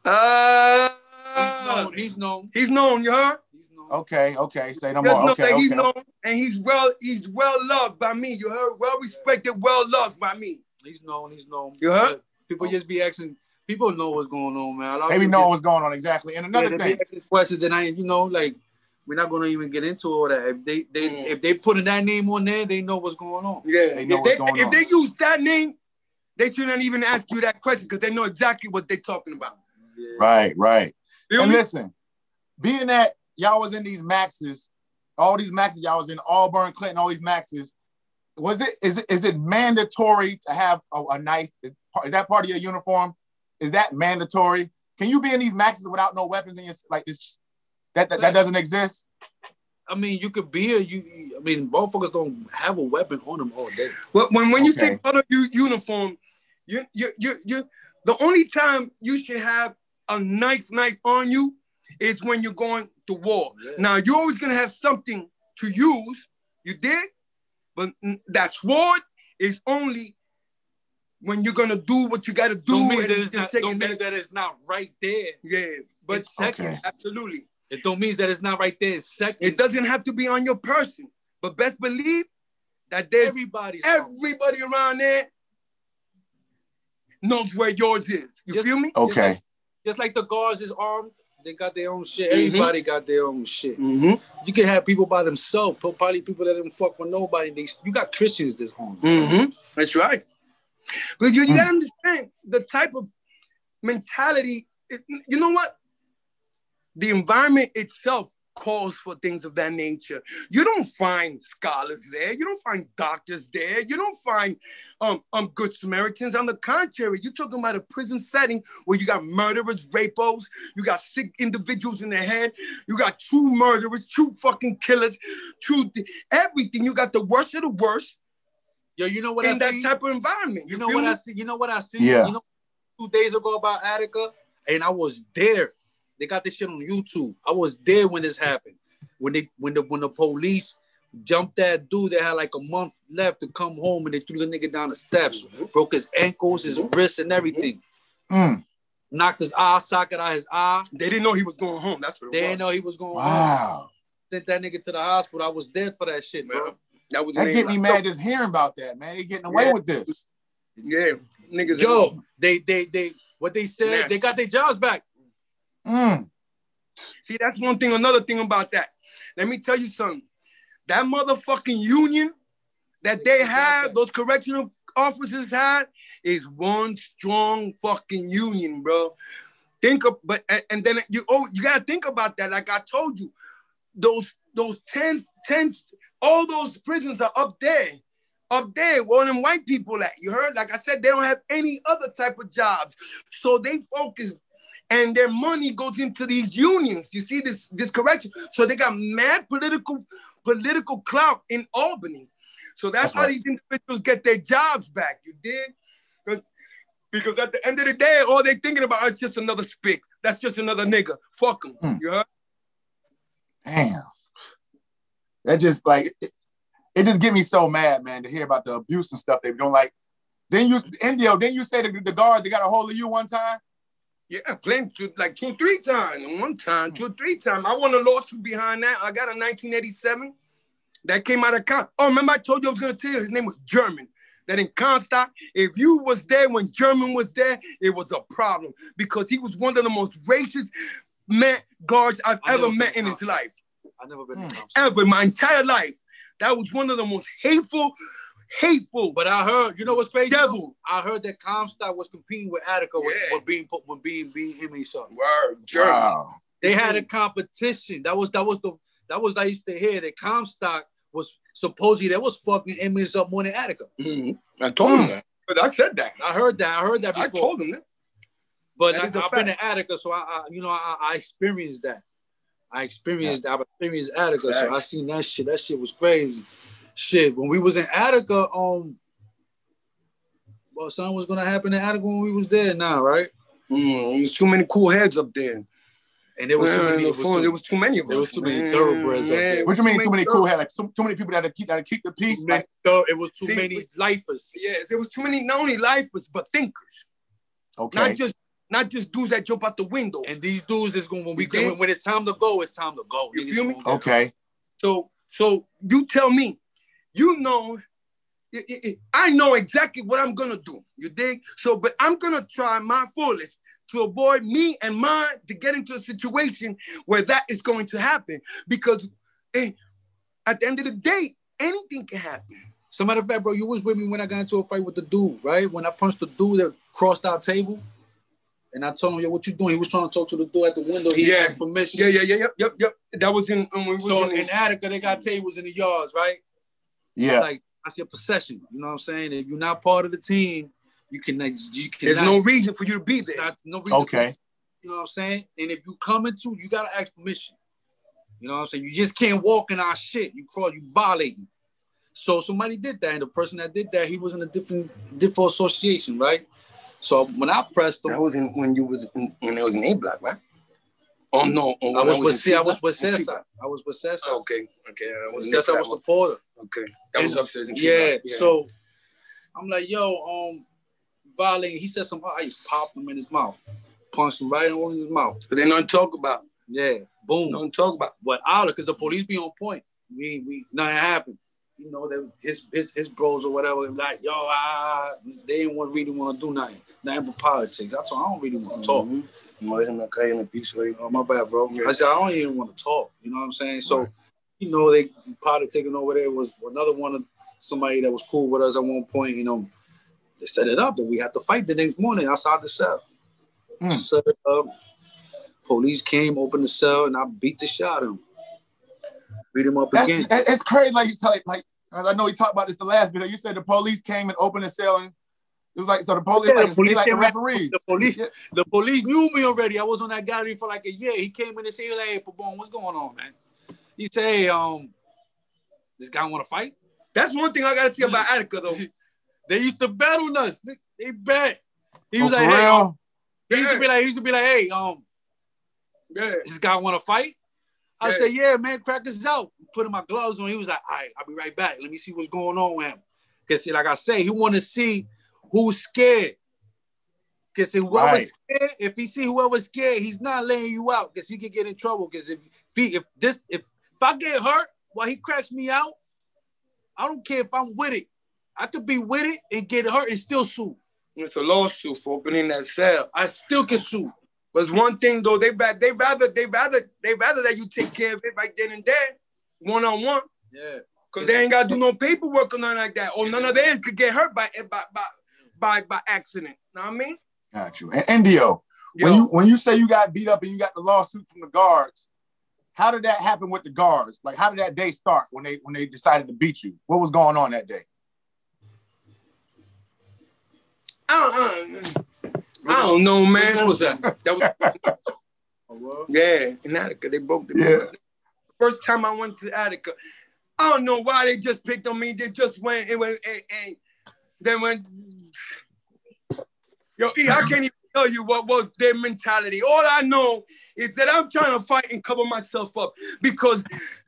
Uh, he's known. He's known. He's known. You heard? Okay. Okay. Say no more. Okay. Okay. He's known, and he's well. He's well loved by me. You heard? Well respected. Well loved by me. He's known. He's known. You heard? People oh. just be asking. People know what's going on, man. They be knowing just, what's going on exactly. And another yeah, thing, be asking questions that I, you know, like we're not gonna even get into all that. If they, they, mm. if they putting that name on there, they know what's going on. Yeah, they know if what's they, going if on. If they use that name, they shouldn't even ask you that question because they know exactly what they're talking about. Yeah. Right, right. Feel and me? Listen, being that y'all was in these maxes, all these maxes, y'all was in Auburn, Clinton, all these maxes. Was it? Is it? Is it mandatory to have a, a knife? Is that part of your uniform? Is that mandatory? Can you be in these maxes without no weapons in your like this? That that, that doesn't exist. I mean, you could be a you. I mean, motherfuckers don't have a weapon on them all day. Well, when when you okay. take out of your uniform, you you you you. The only time you should have a nice knife on you is when you're going to war. Yeah. Now you're always gonna have something to use. You did, but that sword is only. When you're gonna do what you gotta do, don't mean, that it's, not, don't mean that it's not right there. Yeah, but seconds, okay. absolutely. It don't mean that it's not right there. Seconds. It doesn't have to be on your person, but best believe that there's everybody, everybody around there knows where yours is. You just, feel me? Okay. Just like, just like the guards is armed, they got their own shit. Mm-hmm. Everybody got their own shit. Mm-hmm. You can have people by themselves, but probably people that don't fuck with nobody. They, you got Christians that's armed. Mm-hmm. That's right. But you, you gotta understand the type of mentality. It, you know what? The environment itself calls for things of that nature. You don't find scholars there. You don't find doctors there. You don't find um, um good Samaritans. On the contrary, you're talking about a prison setting where you got murderers, rapos, you got sick individuals in their head, you got true murderers, true fucking killers, true th- everything. You got the worst of the worst. Yo, you know what in I that see? Type of environment. You, you know what me? I see? You know what I see? Yeah. You know, two days ago about Attica, and I was there. They got this shit on YouTube. I was there when this happened. When they when the when the police jumped that dude that had like a month left to come home, and they threw the nigga down the steps, mm-hmm. broke his ankles, his mm-hmm. wrists, and everything. Mm. Knocked his eye socket out of his eye. They didn't know he was going home. That's what it they was. They didn't know he was going wow. home. Wow. Sent that nigga to the hospital. I was there for that shit, man. Bro. That, was that get me mad just hearing about that, man. They getting away yeah. with this. Yeah, niggas. Yo, they, they, they. What they said, nasty. They got their jobs back. Mm. See, that's one thing. Another thing about that. Let me tell you something. That motherfucking union that they, they have, those correctional officers had, is one strong fucking union, bro. Think of, but and, and then you oh, you gotta think about that. Like I told you, those those tens tens. All those prisons are up there, up there where all them white people at. You heard? Like I said, they don't have any other type of jobs. So they focus and their money goes into these unions. You see this, this correction. So they got mad political political clout in Albany. So that's okay. How these individuals get their jobs back. You dig? Because at the end of the day, all they thinking about is just another spick. That's just another nigga. Fuck them. Hmm. You heard? Damn. That just like, it, it just get me so mad, man, to hear about the abuse and stuff. They don't like, then you, Indio, then you say the, the guard, they got a hold of you one time? Yeah, playing two, like two, three times. One time, two, three times. I won a lawsuit behind that. I got a nineteen eighty-seven that came out of Comstock. Oh, remember I told you I was going to tell you his name was German. That in Comstock, if you was there when German was there, it was a problem because he was one of the most racist man guards I've I ever met in his life. I've never been mm. in Comstock. Ever in my entire life. That was one of the most hateful, hateful. But I heard, you know what's crazy? Devil. I heard that Comstock was competing with Attica yeah. with, with being put with being being him and something. Word, German. Wow. They had a competition. That was that was the that was I used to hear that Comstock was supposedly that was fucking inmates up more than Attica. Mm-hmm. I told mm. him that. But I said that. I heard that. I heard that before. I told him that. But that I, I've been to Attica, so I, I you know, I, I experienced that. I experienced yeah. I experienced Attica, so I seen that shit. That shit was crazy. Shit, when we was in Attica, um, well, something was gonna happen in Attica when we was there now, right? Mm, there's too many cool heads up there. And there was, man, too many, was, was too, there was too many of us. There was too man. many thoroughbreds. Man, what do you mean too, too many cool heads? Like, too, too many people that keep that keep the peace. Like, no, it was too see, many lifers. Yes, there was too many not only lifers but thinkers. Okay. Not just not just dudes that jump out the window. And these dudes is going when we go, when it's time to go, it's time to go. You feel me? Okay. So so you tell me, you know, it, it, I know exactly what I'm gonna do. You dig? So, but I'm gonna try my fullest to avoid me and mine to get into a situation where that is going to happen. Because hey, at the end of the day, anything can happen. As a matter of fact, bro, you was with me when I got into a fight with the dude, right? When I punched the dude that crossed our table. And I told him, yo, what you doing? He was trying to talk to the dude at the window. He yeah. asked permission. Yeah, yeah, yeah, yep, yep, yep. That was in... Um, was so in, in Attica, they got tables in the yards, right? Yeah. Like, that's your possession. You know what I'm saying? If you're not part of the team, You can, you can. There's not, no reason for you to be there. Not, no reason okay. You know what I'm saying? And if you come into, you gotta ask permission. You know what I'm saying? You just can't walk in our shit. You crawl, you violating. So somebody did that, and the person that did that, he was in a different, different association, right? So when I pressed him, that was in, when you was in, when it was in A block, right? Oh no, I was, was with C. I was with Cesar. I was with Cesar. Oh, okay, okay. I was Cesar was the porter. Okay, that and, was upstairs. In yeah, yeah. So I'm like, yo, um. violating. He said something. I just popped him in his mouth. Punched him right in his mouth. But they don't talk about. Yeah. Boom. Don't talk about. But out because the police be on point. We we nothing happened. You know that his his his bros or whatever like yo ah they didn't want really want to do nothing nothing but politics. I told I don't really want to mm-hmm. talk. Oh my bad, bro. Yeah. I said I don't even want to talk. You know what I'm saying? So right. you know they politicking over there was another one of somebody that was cool with us at one point. You know. They set it up that we had to fight the next morning outside the cell. Mm. Set it up. Police came, opened the cell, and I beat the shit out of him. Beat him up That's, again. It's crazy, like you said, like I know we talked about this the last video. You said the police came and opened the cell, and it was like so the police, yeah, like, the police like the referees. The police, yeah. the police knew me already. I was on that gallery for like a year. He came in and said, "Hey, hey Pabon, what's going on, man?" He said, "Hey, um, this guy want to fight." That's one thing I gotta say about Attica, though. They used to battle us. They bet. He was oh, like, hey. He yeah. used to be like, he used to be like, hey, um, yeah. this guy want to fight? I yeah. said, yeah, man, crack this out. Putting my gloves on. He was like, all right, I'll be right back. Let me see what's going on with him. Because like I say, he want to see who's scared. Because whoever's right. scared, if he see whoever's scared, he's not laying you out because he could get in trouble. Because if if, he, if this if, if I get hurt while he cracks me out, I don't care if I'm with it. I could be with it and get hurt and still sue. It's a lawsuit for opening that cell. I still can sue. But one thing though, they they rather they rather they rather that you take care of it right then and there, one on one. Yeah. Cause they ain't gotta do no paperwork or nothing like that. Or none of theirs could get hurt by by by by, by accident. Know what I mean? Got you. And Indio, Yo. when you when you say you got beat up and you got the lawsuit from the guards, how did that happen with the guards? Like how did that day start when they when they decided to beat you? What was going on that day? I don't, I, don't, I I don't know, man. That was a. That was, yeah, in Attica they broke the. Yeah. First time I went to Attica, I don't know why they just picked on me. They just went and went and, and they went. Yo, E, I can't even tell you what was their mentality. All I know is that I'm trying to fight and cover myself up because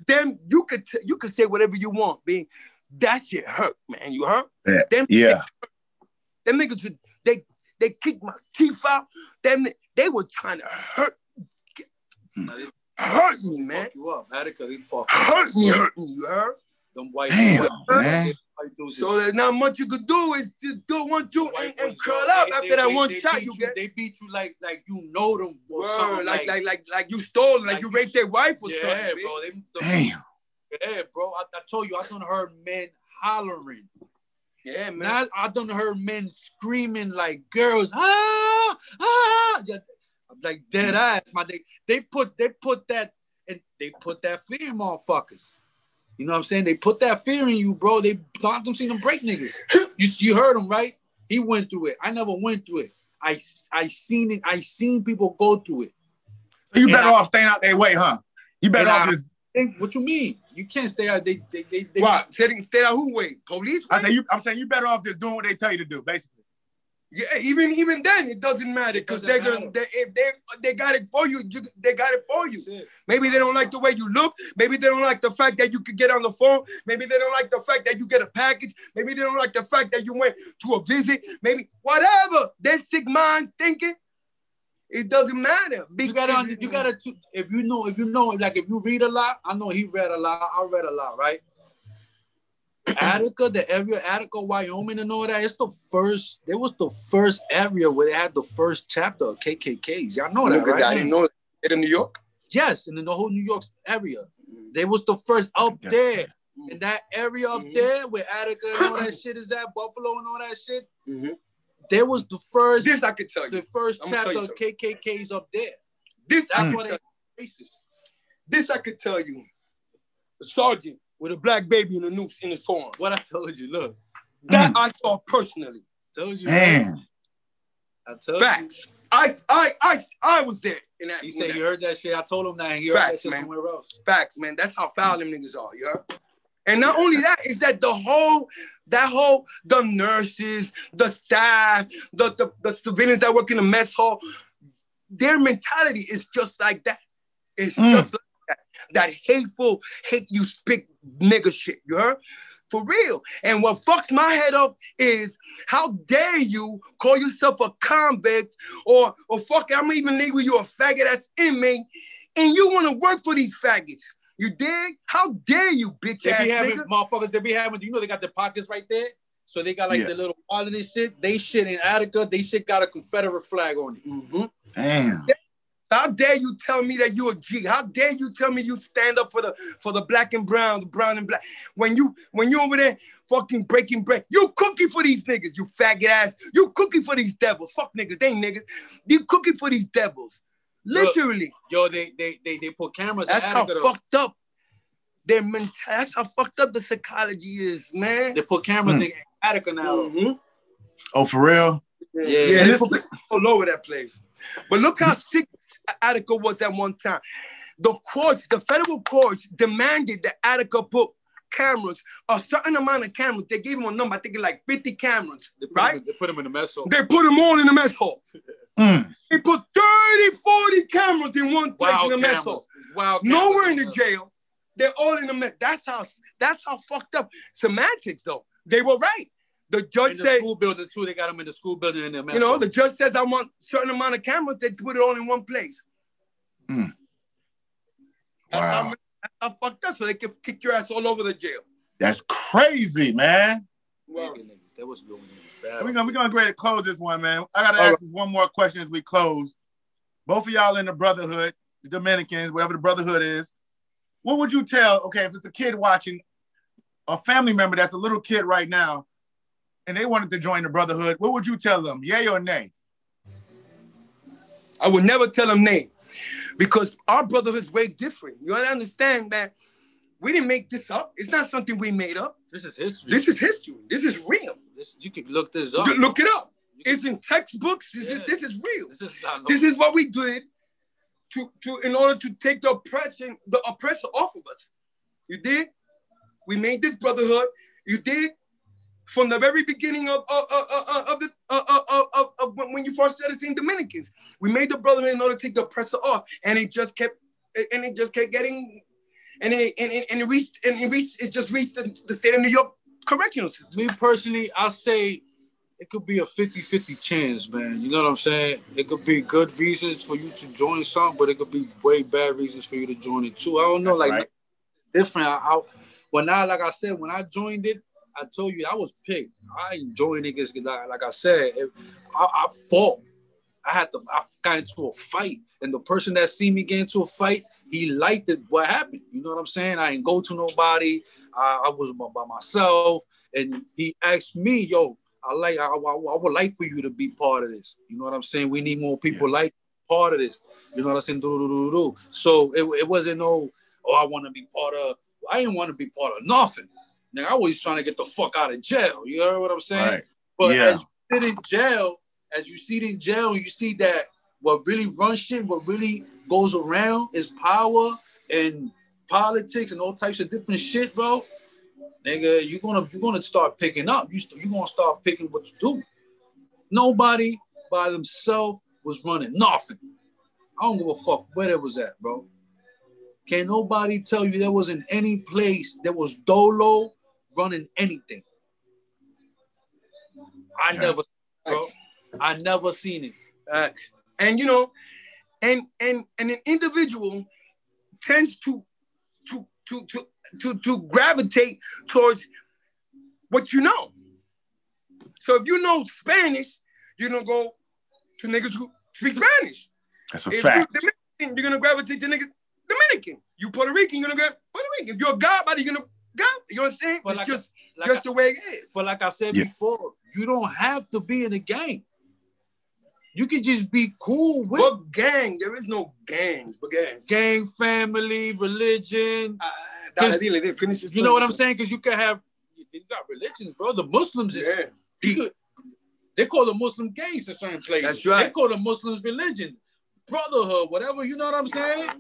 them you could t you could say whatever you want, man. That shit hurt, man. You hurt? Yeah. Them yeah. Them niggas would they they kicked my teeth out. Them they were trying to hurt. Mm. Hurt me, man. Fuck you up, Attica. They fuck hurt me, hurt me, you heard? Them white, damn, white man. So there's not much you could do is just do one, two, and, and curl up they, after they, that they, one they shot. You, you get. They beat you like like you know them or bro, something. Like like like like you stole them, like, like you raped their wife or yeah, something. Yeah, bro. They, the, damn. Yeah, bro. I, I told you, I done heard men hollering. Yeah, man. Now, I done heard men screaming like girls. Ah, ah. Yeah, like dead ass, my they they put they put that and they put that fear in motherfuckers. You know what I'm saying? They put that fear in you, bro. They don't them see them break niggas. You you heard him, right? He went through it. I never went through it. I I seen it. I seen people go through it. So you better and off I, staying out their way, huh? You better off I, just. Think, what you mean? You can't stay out. They they they. they what? Stay, stay out who way? Police? Way? I say you. I'm saying you better off just doing what they tell you to do, basically. Yeah, even even then it doesn't matter because they're matter. gonna they, if they they got it for you, you they got it for you. It. Maybe they don't like the way you look. Maybe they don't like the fact that you could get on the phone. Maybe they don't like the fact that you get a package. Maybe they don't like the fact that you went to a visit. Maybe whatever their sick minds thinking, it doesn't matter. You gotta you gotta if you know if you know like if you read a lot. I know he read a lot. I read a lot, right? Attica, the area, Attica, Wyoming, and all that. It's the first. It was the first area where they had the first chapter of K K Ks. Y'all know that, right? I didn't know that. In New York. Yes, and in the whole New York area, they was the first up there in that area up mm-hmm. there where Attica and all that shit is at, Buffalo and all that shit. Mm-hmm. There was the first. This I can tell you. The first I'm chapter of K K Ks up there. This that's mm. what they racist. This I could tell you, the sergeant. With a black baby and a noose in his arm. What I told you, look. That mm. I saw personally. Told you. Man. I told Facts. you. Facts. I, I, I, I was there. In that, you said you heard that shit. I told him that. And he heard Facts, that shit man. somewhere else. Facts, man. That's how foul them niggas are, you heard? And not only that, is that the whole, that whole, the nurses, the staff, the, the, the civilians that work in the mess hall, their mentality is just like that. It's mm. just like That, that hateful, hate you speak nigga shit, you heard? For real. And what fucks my head up is how dare you call yourself a convict or, or fuck, I'm even legal, you're a faggot ass inmate and you want to work for these faggots. You dig? How dare you, bitch ass nigga? Motherfuckers, they be having, you know, they got their pockets right there. So they got like yeah. the little all of this shit. They shit in Attica, they shit got a Confederate flag on it. Mm-hmm. Damn. They How dare you tell me that you're a G? How dare you tell me you stand up for the for the black and brown, the brown and black? When you when you over there fucking breaking bread, you cooking for these niggas, you faggot ass. You cooking for these devils. Fuck niggas, they ain't niggas. You cooking for these devils, literally. Yo, yo they, they they they put cameras. That's how fucked up their mentality. That's how fucked up the psychology is, man. They put cameras mm. in Attica now. Mm-hmm. Oh, for real? Yeah, yeah, yeah they put all over that place. But look how sick Attica was at one time. The courts, the federal courts demanded that Attica put cameras, a certain amount of cameras. They gave them a number, I think like fifty cameras, they right? Them, they put them in the mess hall. They put them all in the mess hall. Mm. They put thirty, forty cameras in one place Wild in the cameras. mess hall. Wild Nowhere in the jail. They're all in the mess. That's how, that's how fucked up. Semantics, though. They were right. The judge in the said, school building too. They got them in the school building in their mess. You know, the judge says I want certain amount of cameras. They put it all in one place. Mm. That's wow, how, that's how fucked up. So they can kick your ass all over the jail. That's crazy, man. Well, that was going bad. We're gonna we're gonna go ahead and close this one, man. I gotta all ask right. this one more question as we close. Both of y'all in the Brotherhood, the Dominicans, whatever the Brotherhood is. What would you tell? Okay, if it's a kid watching, a family member that's a little kid right now, and they wanted to join the Brotherhood, what would you tell them, yay or nay? I would never tell them nay, because our Brotherhood is way different. You understand that we didn't make this up. It's not something we made up. This is history. This is history. This is real. This, you can look this up. Look it up. It's in textbooks. This, yeah. is, this is real. This is, not this is what we did to, to in order to take the oppression, the oppressor off of us. You did. We made this brotherhood. You did. From the very beginning of uh, uh, uh, of the uh, uh, uh, of, of when you first started seeing Dominicans, we made the brotherhood in order to take the oppressor off, and it just kept and it just kept getting, and it and it, and it reached and it reached it just reached the, the state of New York correctional system. Me personally, I say it could be a fifty-fifty chance, man. You know what I'm saying? It could be good reasons for you to join some, but it could be way bad reasons for you to join it too. I don't know, That's like right. different. I, I well now, like I said, when I joined it. I told you I was picked. I enjoy niggas like, like I said. It, I, I fought. I had to. I got into a fight, and the person that seen me get into a fight, he liked it. What happened? You know what I'm saying? I didn't go to nobody. I, I was by, by myself, and he asked me, "Yo, I like. I, I, I would like for you to be part of this. You know what I'm saying? We need more people yeah. like part of this. You know what I'm saying? Do do do do. So it it wasn't no. Oh, I want to be part of. I didn't want to be part of nothing. Now, I was trying to get the fuck out of jail. You heard what I'm saying? Right. But yeah. as you sit in jail, as you sit in jail, you see that what really runs shit, what really goes around is power and politics and all types of different shit, bro. Nigga, you're gonna you're gonna start picking up. You st- you're gonna start picking what you do. Nobody by themselves was running nothing. I don't give a fuck where that was at, bro. Can nobody tell you there wasn't any place that was dolo running anything? I yeah. never, bro. I never seen it. Uh, and you know, and and and an individual tends to to to to to, to gravitate towards what you know. So if you know Spanish, you're gonna go to niggas who speak Spanish. That's a if fact. You're, you're gonna gravitate to niggas. Dominican, you Puerto Rican, you're gonna get Puerto Rican. If you're a godbody, you're gonna God. You know what I'm saying? But it's like just, I, like just I, the way it is. But like I said yeah. before, you don't have to be in a gang. You can just be cool with what gang. There is no gangs, but gangs. Gang, family, religion. Uh, that, really did. Finish you know what I'm saying? Because you can have you got religions, bro. The Muslims is yeah. you could, they call the Muslim gangs in certain places. That's right. They call the Muslims religion, brotherhood, whatever. You know what I'm saying?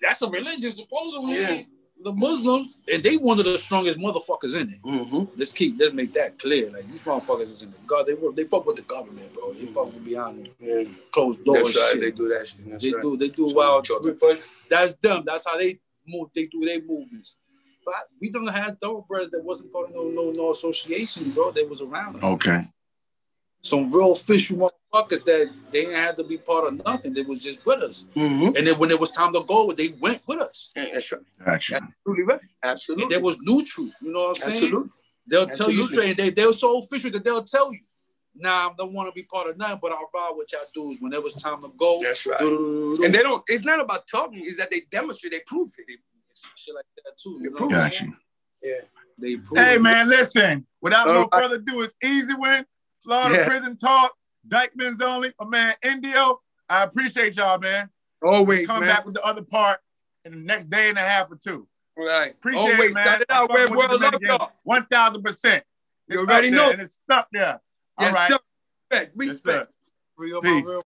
That's a religion, supposedly. Yeah. The Muslims, and they one of the strongest motherfuckers in it. Mm-hmm. Let's keep, let's make that clear. Like these motherfuckers is in the God. They they fuck with the government, bro. They mm-hmm. fuck with behind yeah. closed doors. That's right. Shit. They do that shit. That's they right. do. They do so wild shit. That's them. That's how they move. They do their movements. But I, we don't have thoroughbreds that wasn't part of no no no association, bro. They was around us. Okay. Some real official motherfuckers that they didn't have to be part of nothing. They was just with us. Mm-hmm. And then when it was time to go, they went with us. Yeah, that's right. Actually. That's absolutely right. Absolutely. And they was neutral. You know what I'm absolutely. saying? Absolutely. They'll absolutely. tell you straight. They, they were so official that they'll tell you, nah, I don't want to be part of nothing, but I'll ride with y'all dudes whenever it's time to go. That's right. And they don't, it's not about talking. It's that they demonstrate. They prove it. They, shit like that too. They prove it. Yeah. They prove it. Hey, man, listen. Without no further ado, it's easy win. Florida yeah. Prison Talk, Dykeman's Only, my man Indio. I appreciate y'all, man. Always, we come man. back with the other part in the next day and a half or two. Right. Appreciate Always. it, man. Start it out where the world love y'all. one thousand percent. You already know. And it's stuck there. Yes, all right. Sir. Respect. Respect. Yes, real, real.